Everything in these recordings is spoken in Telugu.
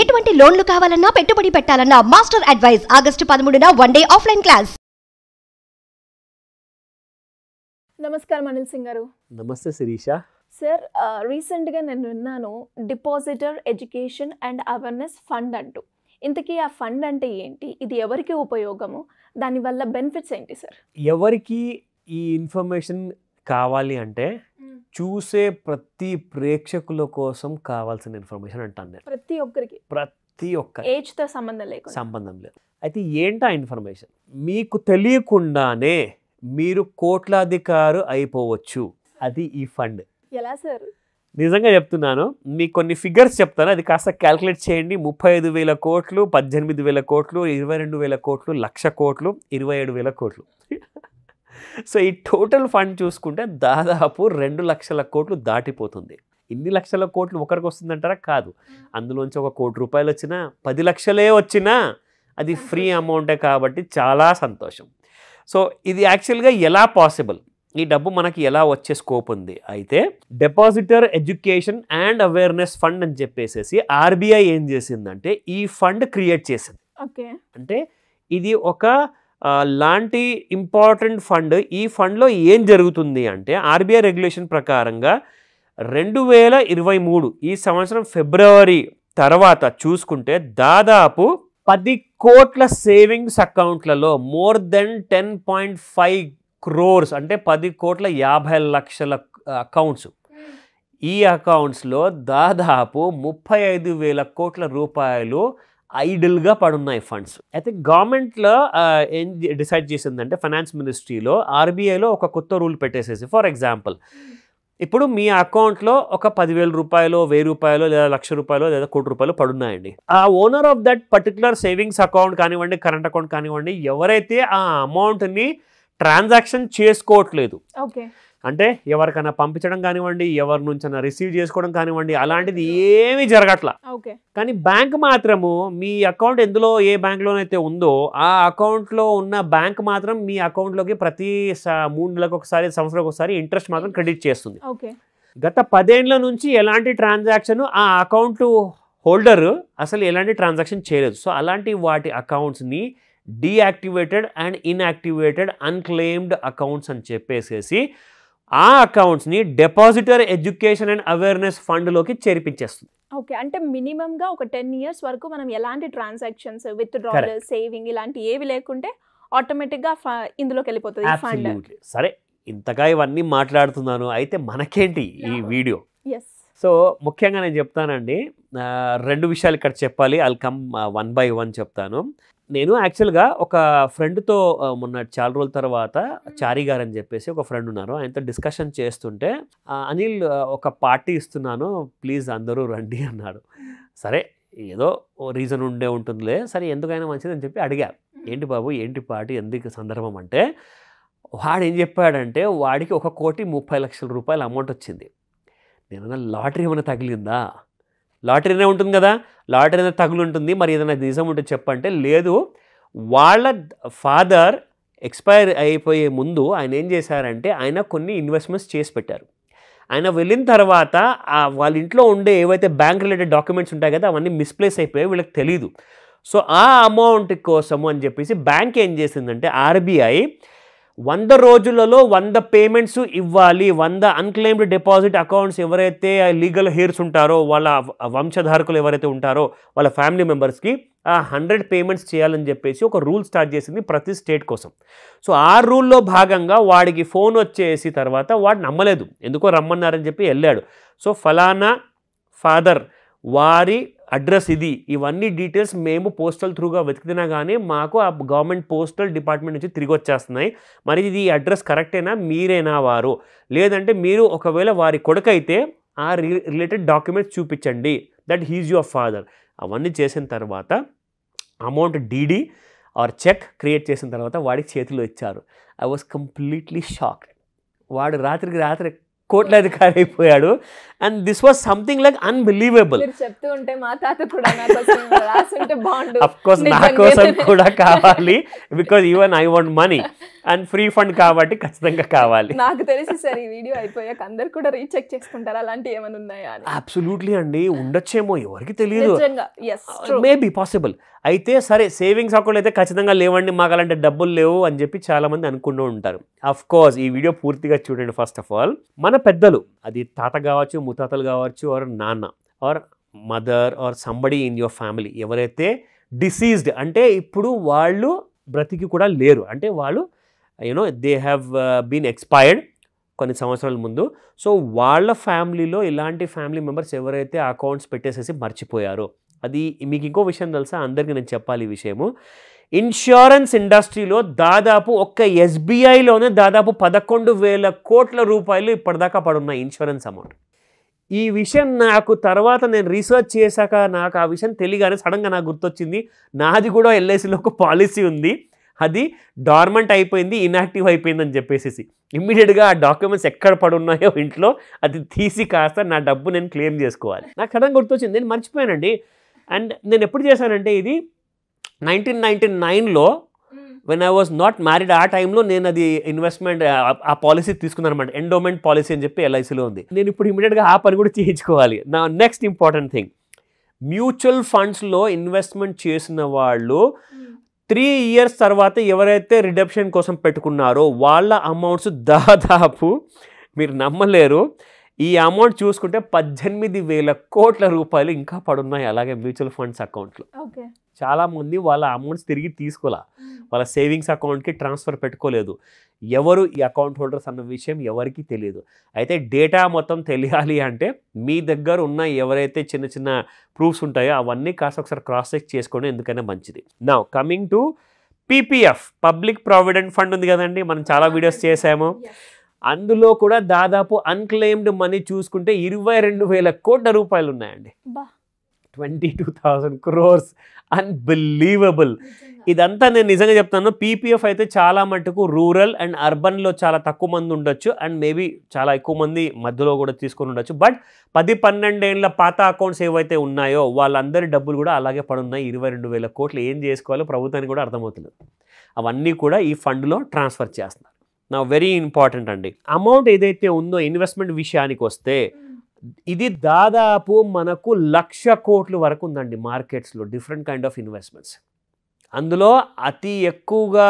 ఎటువంటి లోన్లు కావాలన్నా పెట్టుబడి పెట్టాలన్నా మాస్టర్ అడ్వైస్ ఆగస్టు 13న వన్ డే ఆఫ్లైన్ క్లాస్. నమస్కారం అనిల్ సింగ్ గారు. నమస్తే శిరీష. సార్, రీసెంట్గా నేను విన్నాను depositor education and awareness fund అంటూ. ఇంతకీ ఆ ఫండ్ అంటే ఏంటి, ఇది ఎవరికి ఉపయోగము, దానివల్ల బెనిఫిట్స్ ఏంటి సార్? ఎవరికి ఈ ఇన్ఫర్మేషన్ కావాలి అంటే చూసే ప్రతి ప్రేక్షకుల కోసం కావాల్సిన ఇన్ఫర్మేషన్ అంటాను నేను. ప్రతి ఒక్కరికి ఏజ్తో సంబంధం లేదు. అయితే ఏంటి ఆ ఇన్ఫర్మేషన్? మీకు తెలియకుండానే మీరు కోట్లాధికారు అయిపోవచ్చు, అది ఈ ఫండ్. ఎలా సార్? నిజంగా చెప్తున్నాను, మీకు కొన్ని ఫిగర్స్ చెప్తాను, అది కాస్త క్యాల్కులేట్ చేయండి. 35,000 కోట్లు, 18,000 కోట్లు, 22,000 కోట్లు, 1,00,000 కోట్లు, 27,000 కోట్లు. సో ఈ టోటల్ ఫండ్ చూసుకుంటే దాదాపు 2,00,000 కోట్లు దాటిపోతుంది. ఇన్ని లక్షల కోట్లు ఒకరికి వస్తుందంటారా? కాదు. అందులోంచి 1 కోటి రూపాయలు వచ్చినా, 10 లక్షలే వచ్చినా అది ఫ్రీ అమౌంటే, కాబట్టి చాలా సంతోషం. సో ఇది యాక్చువల్గా ఎలా పాసిబుల్, ఈ డబ్బు మనకి ఎలా వచ్చే స్కోప్ ఉంది? అయితే depositor education and awareness fund అని చెప్పేసి ఆర్బీఐ ఏం చేసిందంటే ఈ ఫండ్ క్రియేట్ చేసింది. ఓకే, అంటే ఇది ఒక లాంటి ఇంపార్టెంట్ ఫండ్. ఈ ఫండ్లో ఏం జరుగుతుంది అంటే ఆర్బీఐ రెగ్యులేషన్ ప్రకారంగా 2023 ఈ సంవత్సరం ఫిబ్రవరి తర్వాత చూసుకుంటే దాదాపు 10 కోట్ల సేవింగ్స్ అకౌంట్లలో మోర్ దెన్ 10.5 crores అంటే 10,50,00,000 అకౌంట్స్, ఈ అకౌంట్స్లో దాదాపు 35,000 కోట్ల రూపాయలు ఐడిల్గా పడున్నాయి ఫండ్స్. అయితే గవర్నమెంట్లో ఏం డిసైడ్ చేసిందంటే ఫైనాన్స్ మినిస్ట్రీలో ఆర్బీఐలో ఒక కొత్త రూల్ పెట్టేసేసి, ఫర్ ఎగ్జాంపుల్ ఇప్పుడు మీ అకౌంట్లో ఒక 10,000 రూపాయలు, 1,000 రూపాయలు లేదా 1,00,000 రూపాయలు లేదా 1 కోటి రూపాయలు పడున్నాయండి. ఆ owner of that particular savings account కానివ్వండి, కరెంట్ అకౌంట్ కానివ్వండి, ఎవరైతే ఆ అమౌంట్ని ట్రాన్సాక్షన్ చేసుకోవట్లేదు, అంటే ఎవరికైనా పంపించడం కానివ్వండి, ఎవరి నుంచైనా రిసీవ్ చేసుకోవడం కానివ్వండి, అలాంటిది ఏమీ జరగట్లా. కానీ బ్యాంక్ మాత్రము మీ అకౌంట్ ఎందులో ఏ బ్యాంక్లోనైతే ఉందో ఆ అకౌంట్లో ఉన్న బ్యాంక్ మాత్రం మీ అకౌంట్లోకి ప్రతి 3 నెలలకు ఒకసారి, సంవత్సరానికి ఒకసారి ఇంట్రెస్ట్ మాత్రం క్రెడిట్ చేస్తుంది. గత 10 ఏళ్ల నుంచి ఎలాంటి ట్రాన్సాక్షన్ ఆ అకౌంట్ హోల్డర్ అసలు ఎలాంటి ట్రాన్సాక్షన్ చేయలేదు. సో అలాంటి వాటి అకౌంట్స్ని deactivated and inactivated unclaimed accounts అని చెప్పేసేసి ఆ అకౌంట్స్ని డిపాజిటర్ ఎడ్యుకేషన్ అండ్ అవేర్నెస్ ఫండ్లోకి చేర్పించేస్తుంది. ఓకే, అంటే మినిమంగా ఒక 10 years వరకు మనం ఎలాంటి ట్రాన్సాక్షన్స్, విత్డ్రాల్, సేవింగ్ ఇలాంటి ఏవి లేకుంటే ఆటోమేటిక్గా ఇందులోకి వెళ్ళిపోతుంది ఫండ్. సరే, ఇంతగా ఇవన్నీ మాట్లాడుతున్నాను, అయితే మనకేంటి ఈ వీడియో? సో ముఖ్యంగా నేను చెప్తానండి, 2 విషయాలు ఇక్కడ చెప్పాలి. I'll come one by one చెప్తాను. నేను యాక్చువల్గా ఒక ఫ్రెండ్తో మొన్న చాలా రోజుల తర్వాత, చారి గారు అని చెప్పేసి ఒక ఫ్రెండ్ ఉన్నారు, ఆయనతో డిస్కషన్ చేస్తుంటే అనిల్ ఒక పార్టీ ఇస్తున్నాను, ప్లీజ్ అందరూ రండి అన్నాడు. సరే, ఏదో రీజన్ ఉండే ఉంటుందిలే, సరే ఎందుకైనా మంచిది అని చెప్పి అడిగా. ఏంటి బాబు, ఏంటి పార్టీ, ఎందుకు సందర్భం అంటే వాడు ఏం చెప్పాడంటే వాడికి 1,30,00,000 రూపాయల అమౌంట్ వచ్చింది. నేనన్నా లాటరీ ఏమైనా తగిలిందా? లాటరీనే ఉంటుంది కదా, లాటరీనే తగులుంటుంది, మరి ఏదైనా నిజం ఉంటే చెప్పంటే లేదు. వాళ్ళ ఫాదర్ ఎక్స్పైర్ అయిపోయే ముందు ఆయన ఏం చేశారంటే ఆయన కొన్ని ఇన్వెస్ట్మెంట్స్ చేసి పెట్టారు. ఆయన వెళ్ళిన తర్వాత వాళ్ళ ఇంట్లో ఉండే ఏవైతే బ్యాంక్ రిలేటెడ్ డాక్యుమెంట్స్ ఉంటాయి కదా అవన్నీ మిస్ప్లేస్ అయిపోయాయి, వీళ్ళకి తెలీదు. సో ఆ అమౌంట్ కోసము అని చెప్పేసి బ్యాంక్ ఏం చేసిందంటే ఆర్బీఐ 100 రోజులలో 100 పేమెంట్స్ ఇవ్వాలి, 100 అన్క్లెయిమ్డ్ డిపాజిట్ అకౌంట్స్ ఎవరైతే లీగల్ హెయిర్స్ ఉంటారో, వాళ్ళ వంశధారకులు ఎవరైతే ఉంటారో వాళ్ళ ఫ్యామిలీ మెంబర్స్కి 100 పేమెంట్స్ చేయాలని చెప్పేసి ఒక రూల్ స్టార్ట్ చేసింది ప్రతి స్టేట్ కోసం. సో ఆ రూల్లో భాగంగా వాడికి ఫోన్ వచ్చేసి తర్వాత వాడు నమ్మలేదు, ఎందుకో రమ్మన్నారని చెప్పి వెళ్ళాడు. సో ఫలానా ఫాదర్ వారి అడ్రస్ ఇది, ఇవన్నీ డీటెయిల్స్ మేము పోస్టల్ త్రూగా వెతికినా కానీ మాకు ఆ గవర్నమెంట్ పోస్టల్ డిపార్ట్మెంట్ నుంచి తిరిగి వచ్చేస్తున్నాయి, మరి ఇది అడ్రస్ కరెక్టేనా, మీరేనా వారు, లేదంటే మీరు ఒకవేళ వారి కొడుకైతే ఆ రిలేటెడ్ డాక్యుమెంట్స్ చూపించండి, దట్ హీజ్ యువర్ ఫాదర్. అవన్నీ చేసిన తర్వాత amount DD or cheque create చేసిన తర్వాత వాడికి చేతిలో ఇచ్చారు. I was completely shocked. వాడు రాత్రికి రాత్రి కోట్ల అధికారి అయిపోయాడు. And this was something like unbelievable. చెప్తూ ఉంటే మా తాత కూడా అఫ్ కోర్స్ నా కోసం కూడా కావాలి, because even I want money and free fund కాబట్టి ఖచ్చితంగా కావాలి. నాకు తెలిసి సార్ ఈ వీడియో అయిపోయాక అందరు కూడా రీచెక్ చేసుకుంటారు అలాంటివి ఏమైనా ఉన్నాయా? అబ్సల్యూట్లీ అండి, ఉండొచ్చేమో, ఎవరికి తెలియదు, మేబీ పాసిబుల్. అయితే సరే సేవింగ్స్ అకౌంట్ అయితే ఖచ్చితంగా లేవండి, మాకు అలాంటి డబ్బులు లేవు అని చెప్పి చాలా మంది అనుకుంటూ ఉంటారు. అఫ్ కోర్స్ ఈ వీడియో పూర్తిగా చూడండి. ఫస్ట్ ఆఫ్ ఆల్ మన పెద్దలు, అది తాత కావచ్చు, ముతాతలు కావచ్చు, ఆర్ నాన్న or mother or somebody in your family, ఎవరైతే డిసీజ్డ్, అంటే ఇప్పుడు వాళ్ళు బ్రతికి కూడా లేరు, అంటే వాళ్ళు you know they have been expired కొన్ని సంవత్సరాల ముందు. సో వాళ్ళ ఫ్యామిలీలో ఇలాంటి ఫ్యామిలీ మెంబర్స్ ఎవరైతే అకౌంట్స్ పెట్టేసేసి మర్చిపోయారో, అది మీకు ఇంకో విషయం తెలుసా, అందరికీ నేను చెప్పాలి ఈ విషయము, ఇన్సూరెన్స్ ఇండస్ట్రీలో దాదాపు ఒక్క ఎస్బీఐలోనే దాదాపు 11,000 కోట్ల రూపాయలు ఇప్పటిదాకా పడున్నాయి ఇన్సూరెన్స్ అమౌంట్. ఈ విషయం నాకు తర్వాత నేను రీసెర్చ్ చేశాక నాకు ఆ విషయం తెలియగానే సడన్గా నాకు గుర్తొచ్చింది, నాది కూడా ఎల్ఐసిలో ఒక పాలసీ ఉంది, అది డార్మెంట్ అయిపోయింది, ఇన్యాక్టివ్ అయిపోయిందని చెప్పేసి ఇమ్మీడియట్గా ఆ డాక్యుమెంట్స్ ఎక్కడ పడున్నాయో ఇంట్లో అది తీసి కాస్త నా డబ్బు నేను క్లెయిమ్ చేసుకోవాలి. నాకు సడన్గా గుర్తొచ్చింది, నేను మర్చిపోయానండి. అండ్ నేను ఎప్పుడు చేశానంటే, ఇది 1999లో when I was not married, ఆ టైంలో నేను అది ఇన్వెస్ట్మెంట్ ఆ పాలసీ తీసుకున్నాను అనమాట, ఎండోమెంట్ పాలసీ అని చెప్పి ఎల్ఐసిలో ఉంది. నేను ఇప్పుడు ఇమీడియట్గా ఆ పని కూడా చేయించుకోవాలి. నా నెక్స్ట్ ఇంపార్టెంట్ థింగ్, మ్యూచువల్ ఫండ్స్లో ఇన్వెస్ట్మెంట్ చేసిన వాళ్ళు 3 years తర్వాత ఎవరైతే రిడెప్షన్ కోసం పెట్టుకున్నారో వాళ్ళ అమౌంట్స్ దాదాపు, మీరు నమ్మలేరు, ఈ అమౌంట్ చూసుకుంటే 18,000 కోట్ల రూపాయలు ఇంకా పడున్నాయి అలాగే మ్యూచువల్ ఫండ్స్ అకౌంట్లో. చాలామంది వాళ్ళ అమౌంట్స్ తిరిగి తీసుకోలే, వాళ్ళ సేవింగ్స్ అకౌంట్కి ట్రాన్స్ఫర్ పెట్టుకోలేదు. ఎవరు ఈ అకౌంట్ హోల్డర్స్ అన్న విషయం ఎవరికి తెలియదు. అయితే డేటా మొత్తం తెలియాలి అంటే మీ దగ్గర ఉన్న ఎవరైతే చిన్న చిన్న ప్రూఫ్స్ ఉంటాయో అవన్నీ కాస్త ఒకసారి క్రాస్ చెక్ చేసుకోవడం ఎందుకైనా మంచిది. Now coming to PPF, public provident fund ఉంది కదండి, మనం చాలా వీడియోస్ చేసాము. అందులో కూడా దాదాపు అన్క్లెయిమ్డ్ మనీ చూసుకుంటే 22,000 కోట్ల రూపాయలు ఉన్నాయండి, 22,000 crores, అన్బిలీవబుల్. ఇదంతా నేను నిజంగా చెప్తాను, పీపీఎఫ్ అయితే చాలా మటుకు రూరల్ అండ్ అర్బన్లో చాలా తక్కువ మంది ఉండొచ్చు, అండ్ మేబీ చాలా ఎక్కువ మంది మధ్యలో కూడా తీసుకొని ఉండొచ్చు, బట్ 10-12 ఏళ్ళ పాత అకౌంట్స్ ఏవైతే ఉన్నాయో వాళ్ళందరి డబ్బులు కూడా అలాగే పడున్నాయి. 22,000 కోట్లు ఏం చేసుకోవాలో ప్రభుత్వానికి కూడా అర్థమవుతుంది, అవన్నీ కూడా ఈ ఫండ్లో ట్రాన్స్ఫర్ చేస్తున్నారు. నా వెరీ ఇంపార్టెంట్ అండి, అమౌంట్ ఏదైతే ఉందో ఇన్వెస్ట్మెంట్ విషయానికి వస్తే, ఇది దాదాపు మనకు 1,00,000 కోట్ల వరకు ఉందండి మార్కెట్స్లో, డిఫరెంట్ కైండ్ ఆఫ్ ఇన్వెస్ట్మెంట్స్. అందులో అతి ఎక్కువగా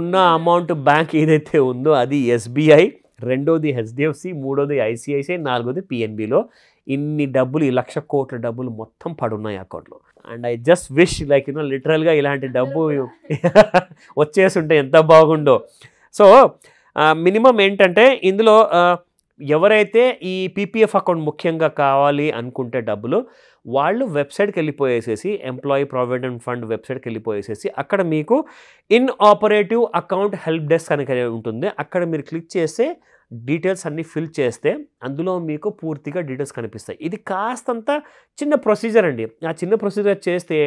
ఉన్న అమౌంట్ బ్యాంక్ ఏదైతే ఉందో అది ఎస్బీఐ, రెండోది హెచ్డిఎఫ్సి, మూడోది ఐసిఐసిఐ, 4th పిఎన్బిలో. ఇన్ని డబ్బులు, ఈ 1,00,000 కోట్ల డబ్బులు మొత్తం పడున్నాయి అకౌంట్లో. And I just wish like you know లిటరల్గా ఇలాంటి డబ్బు వచ్చేస్తుంటే ఎంత బాగుండో. సో మినిమం ఏంటంటే ఇందులో ఎవరైతే ఈ పీపీఎఫ్ అకౌంట్ ముఖ్యంగా కావాలి అనుకుంటే డబ్బులు, వాళ్ళు వెబ్సైట్కి వెళ్ళిపోయేసేసి, ఎంప్లాయీ ప్రావిడెంట్ ఫండ్ వెబ్సైట్కి వెళ్ళిపోయేసేసి, అక్కడ మీకు ఇన్ఆపరేటివ్ అకౌంట్ హెల్ప్ డెస్క్ అని ఉంటుంది, అక్కడ మీరు క్లిక్ చేస్తే డీటెయిల్స్ అన్నీ ఫిల్ చేస్తే అందులో మీకు పూర్తిగా డీటెయిల్స్ కనిపిస్తాయి. ఇది కాస్తంత చిన్న ప్రొసీజర్ అండి, ఆ చిన్న ప్రొసీజర్ చేస్తే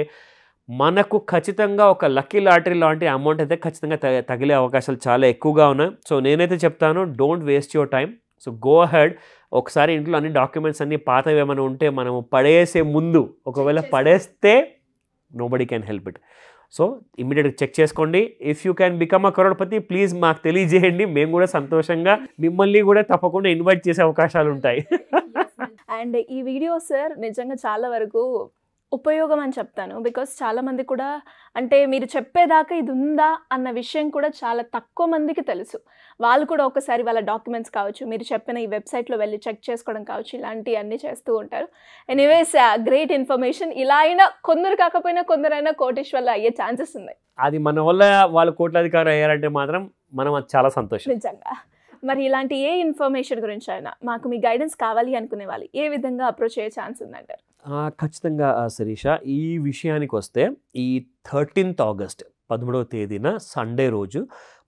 మనకు ఖచ్చితంగా ఒక లక్కీ లాటరీ లాంటి అమౌంట్ అయితే ఖచ్చితంగా తగిలే అవకాశాలు చాలా ఎక్కువగా ఉన్నాయి. సో నేనైతే చెప్తాను, don't waste your time. So go ahead, ఒకసారి ఇంట్లో అన్ని డాక్యుమెంట్స్ అన్నీ పాతవి ఏమైనా ఉంటే మనము పడేసే ముందు, ఒకవేళ పడేస్తే nobody can help it. So ఇమీడియట్గా చెక్ చేసుకోండి. If you can become a crorepati, please మాకు తెలియజేయండి, మేము కూడా సంతోషంగా మిమ్మల్ని కూడా తప్పకుండా ఇన్వైట్ చేసే అవకాశాలు ఉంటాయి. అండ్ ఈ వీడియో సార్ నిజంగా చాలా వరకు ఉపయోగం అని చెప్తాను, బికాస్ చాలామంది కూడా, అంటే మీరు చెప్పేదాకా ఇది ఉందా అన్న విషయం కూడా చాలా తక్కువ మందికి తెలుసు. వాళ్ళు కూడా ఒకసారి వాళ్ళ డాక్యుమెంట్స్ కావచ్చు, మీరు చెప్పిన ఈ వెబ్సైట్లో వెళ్ళి చెక్ చేసుకోవడం కావచ్చు, ఇలాంటివన్నీ చేస్తూ ఉంటారు. ఎనీవేస్ గ్రేట్ ఇన్ఫర్మేషన్, ఇలా అయినా కొందరు కాకపోయినా కొందరైనా కోటీశ్వర్లు అయ్యే ఛాన్సెస్ ఉన్నాయి. అది మన వల్ల వాళ్ళు కోట్లాధికారులు అయ్యారంటే మాత్రం మనం అది చాలా సంతోషం నిజంగా. మరి ఇలాంటి ఏ ఇన్ఫర్మేషన్ గురించి అయినా మాకు మీ గైడెన్స్ కావాలి అనుకునే వాళ్ళు ఏ విధంగా అప్రోచ్ అయ్యే ఛాన్స్ ఉందంటారు? ఖచ్చితంగా శిరీష, ఈ విషయానికి వస్తే ఈ 13th August 13వ తేదీన సండే రోజు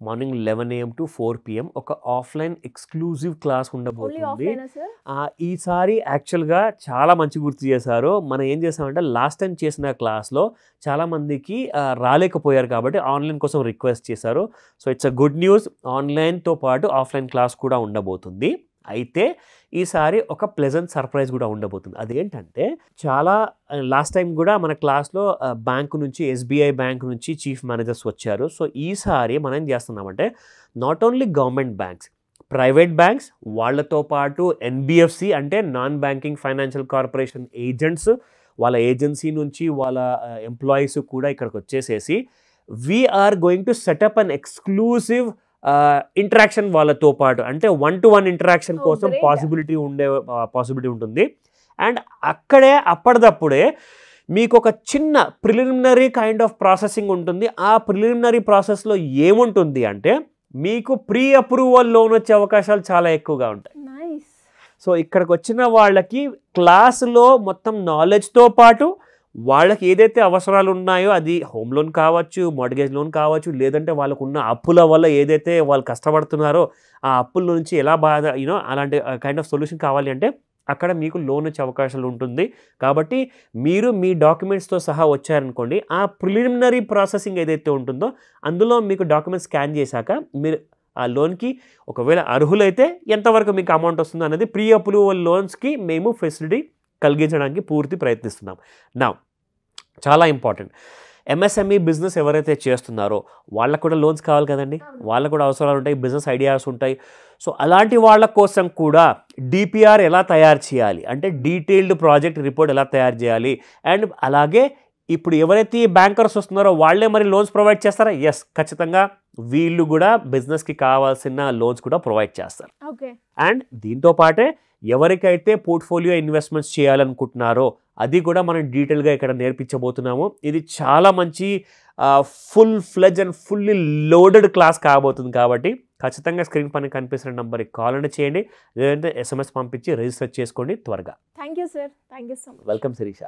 మార్నింగ్ 11 AM to 4 PM ఒక ఆఫ్లైన్ ఎక్స్క్లూజివ్ క్లాస్ ఉండబోతుంది. ఈసారి యాక్చువల్గా చాలా మంచి గుర్తు చేశారు. మనం ఏం చేసామంటే లాస్ట్ టైం చేసిన క్లాస్లో చాలామందికి రాలేకపోయారు కాబట్టి ఆన్లైన్ కోసం రిక్వెస్ట్ చేశారు. So it's a good news, ఆన్లైన్తో పాటు ఆఫ్లైన్ క్లాస్ కూడా ఉండబోతుంది. అయితే ఈసారి ఒక ప్లెజెంట్ సర్ప్రైజ్ కూడా ఉండబోతుంది. అదేంటంటే చాలా లాస్ట్ టైం కూడా మన క్లాస్లో బ్యాంకు నుంచి ఎస్బీఐ బ్యాంక్ నుంచి చీఫ్ మేనేజర్స్ వచ్చారు. సో ఈసారి మనం ఏం చేస్తున్నామంటే not only government banks, private banks, వాళ్ళతో పాటు ఎన్బిఎఫ్సి అంటే non banking financial corporation agents, వాళ్ళ ఏజెన్సీ నుంచి వాళ్ళ ఎంప్లాయీస్ కూడా ఇక్కడికి వచ్చేసేసి we're going to set up an exclusive interaction వాళ్ళతో పాటు, అంటే 1-to-1 ఇంటరాక్షన్ కోసం పాసిబిలిటీ ఉంటుంది. అండ్ అక్కడే అప్పటిదప్పుడే మీకు ఒక చిన్న ప్రిలిమినరీ కైండ్ ఆఫ్ ప్రాసెసింగ్ ఉంటుంది. ఆ ప్రిలిమినరీ ప్రాసెస్లో ఏముంటుంది అంటే మీకు ప్రీ అప్రూవల్ లోన్ వచ్చే అవకాశాలు చాలా ఎక్కువగా ఉంటాయి. సో ఇక్కడికి వచ్చిన వాళ్ళకి క్లాసులో మొత్తం నాలెడ్జ్తో పాటు వాళ్ళకి ఏదైతే అవసరాలు ఉన్నాయో, అది హోమ్ లోన్ కావచ్చు, మార్గేజ్ లోన్ కావచ్చు, లేదంటే వాళ్ళకు ఉన్న అప్పుల వల్ల ఏదైతే వాళ్ళు కష్టపడుతున్నారో ఆ అప్పుల నుంచి ఎలా బాధ అలాంటి కైండ్ ఆఫ్ సొల్యూషన్ కావాలి అంటే అక్కడ మీకు లోన్ వచ్చే అవకాశాలు ఉంటుంది. కాబట్టి మీరు మీ డాక్యుమెంట్స్తో సహా వచ్చారనుకోండి, ఆ ప్రిలిమినరీ ప్రాసెసింగ్ ఏదైతే ఉంటుందో అందులో మీకు డాక్యుమెంట్స్ స్కాన్ చేశాక మీరు ఆ లోన్కి ఒకవేళ అర్హులైతే ఎంతవరకు మీకు అమౌంట్ వస్తుందో అనేది ప్రీ అప్రూవల్ లోన్స్కి మేము ఫెసిలిటీ కలిగించడానికి పూర్తి ప్రయత్నిస్తున్నాం. నా చాలా ఇంపార్టెంట్, ఎంఎస్ఎంఈ బిజినెస్ ఎవరైతే చేస్తున్నారో వాళ్ళకు కూడా లోన్స్ కావాలి కదండి, వాళ్ళకు కూడా అవసరాలు ఉంటాయి, బిజినెస్ ఐడియాస్ ఉంటాయి. సో అలాంటి వాళ్ళ కోసం కూడా డిపిఆర్ ఎలా తయారు చేయాలి అంటే డీటెయిల్డ్ ప్రాజెక్ట్ రిపోర్ట్ ఎలా తయారు చేయాలి, అండ్ అలాగే ఇప్పుడు ఎవరైతే బ్యాంకర్స్ వస్తున్నారో వాళ్ళే మరి లోన్స్ ప్రొవైడ్ చేస్తారా? ఎస్, ఖచ్చితంగా వీళ్ళు కూడా బిజినెస్కి కావాల్సిన లోన్స్ కూడా ప్రొవైడ్ చేస్తారు. అండ్ దీంతో పాటే ఎవరికైతే పోర్ట్ఫోలియో ఇన్వెస్ట్మెంట్స్ చేయాలనుకుంటున్నారో అది కూడా మనం డీటెయిల్గా ఇక్కడ నేర్పించబోతున్నాము. ఇది చాలా మంచి full fledge and fully loaded class కాబోతుంది. కాబట్టి ఖచ్చితంగా స్క్రీన్ పైన కనిపిస్తున్న నంబర్కి కాల్ అని చేయండి, లేదంటే SMS పంపించి రిజిస్టర్ చేసుకోండి త్వరగా. Thank you sir. Thank you so much. Welcome Sirisha.